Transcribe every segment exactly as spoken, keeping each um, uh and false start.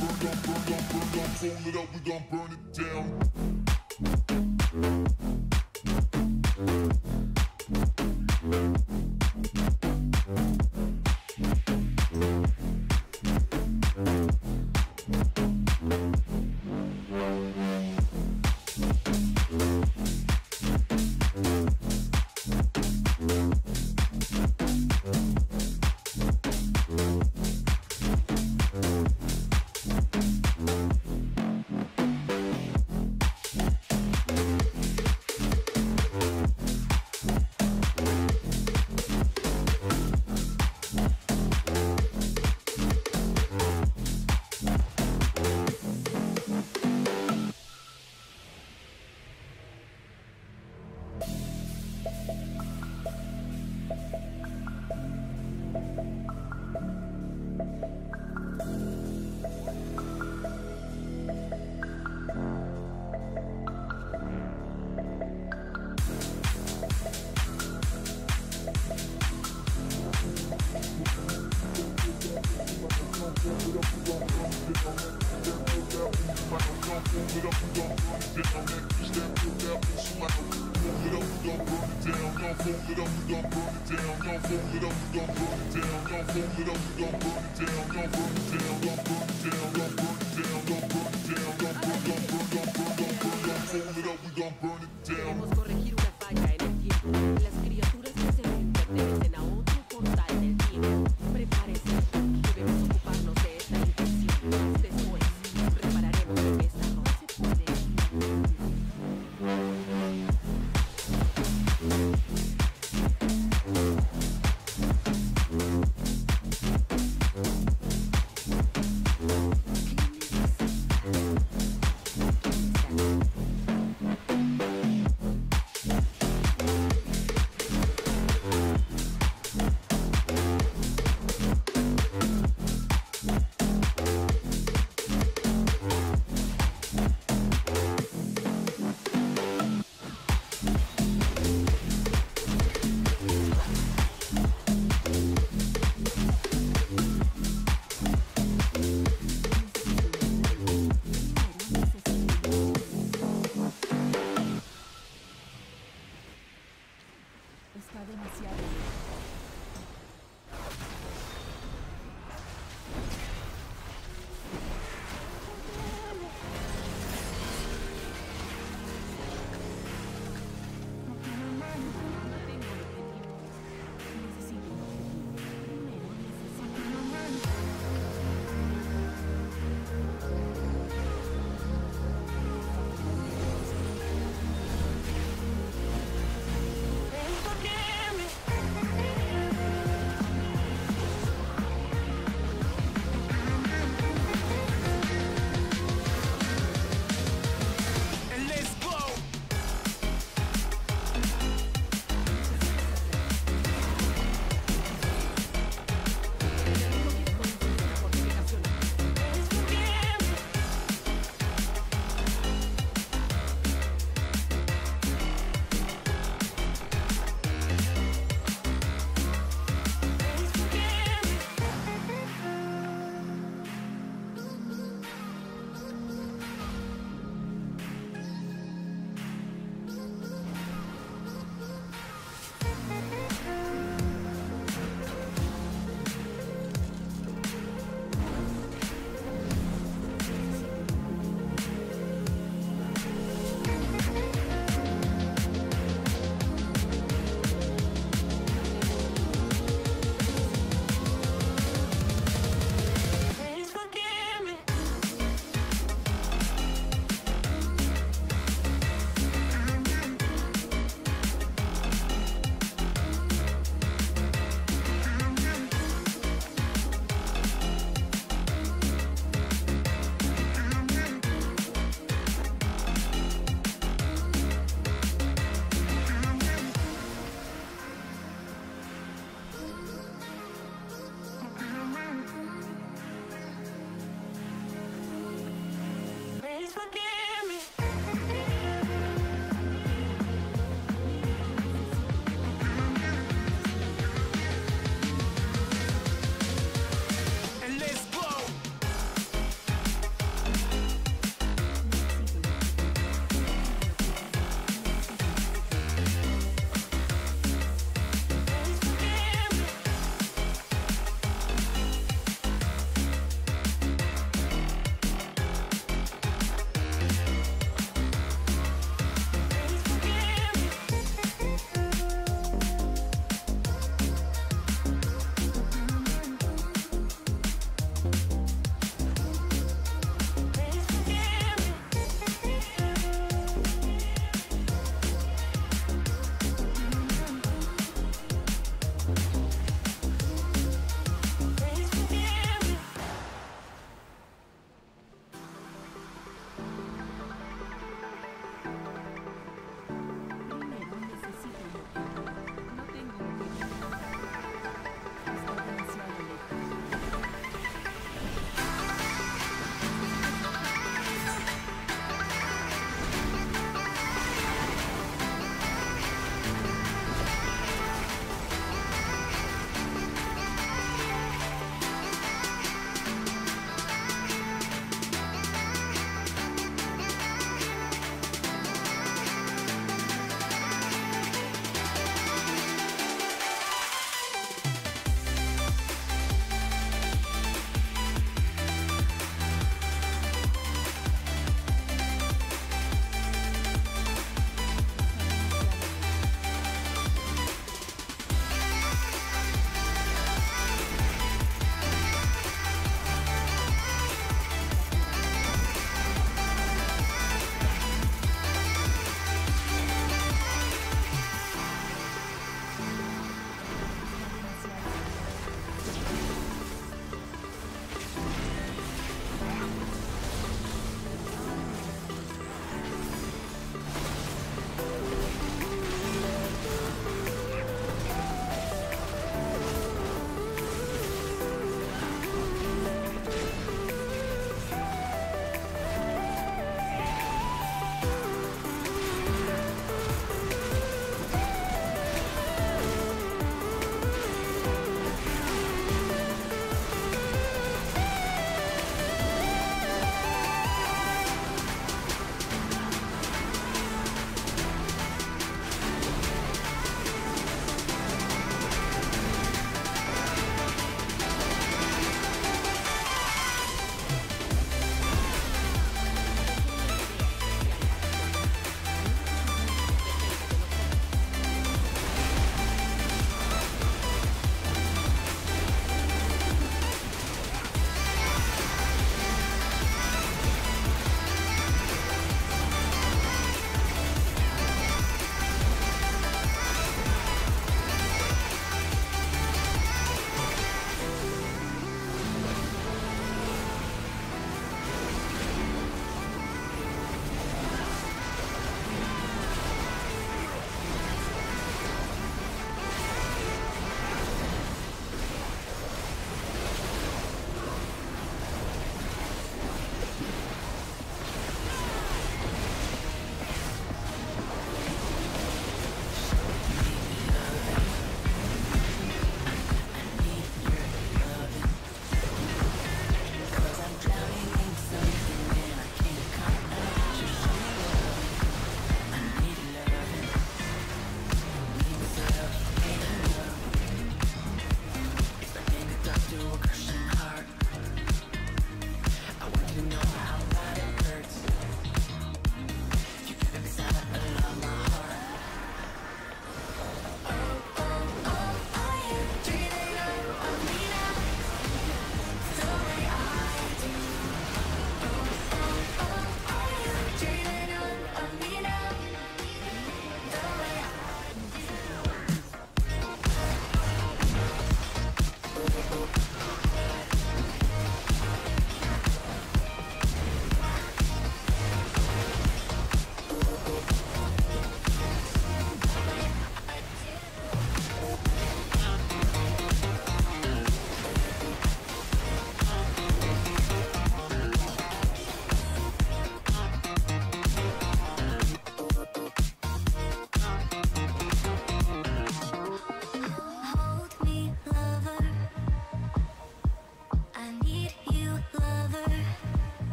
Hold it up, we gon' burn it down. Don't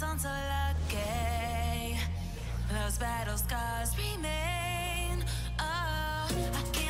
not until a gay. Those battle scars remain. Oh, I can't.